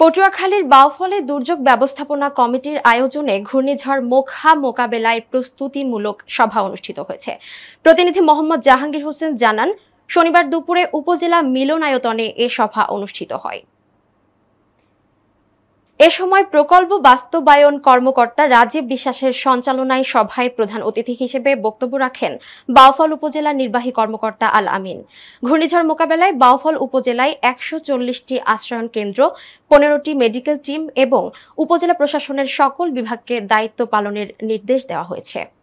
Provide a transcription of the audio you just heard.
पटुआखलीर बाउफल दुर्योग व्यवस्थापना कमिटीर आयोजने घूर्णिझड़ मोखा मोकाबेलाय प्रस्तुतिमूलक सभा अनुष्ठित हयेछे। प्रतिनिधि मोहम्मद जहांगीर होसेन जानान शनिवार दुपुरे उपजेला मिलनायतने ए सभा अनुष्ठित हय। ए समय प्रकल्प बास्तबायन कर्मकर्ता राजीव विश्वासेर संचालनाय सभाय प्रधान अतिथि हिसेबे बक्तव्य राखेन बाउफल उपजेला निर्वाही कर्मकर्ता आल आमीन। घूर्णिझड़ मोकाबेलाय बाउफल उपजेलाय 140टी आश्रयण केंद्र, 15टी मेडिकल टीम एवं उपजेला प्रशासनेर सकल विभागके दायित्व पालनेर निर्देश देওয়া হয়েছে।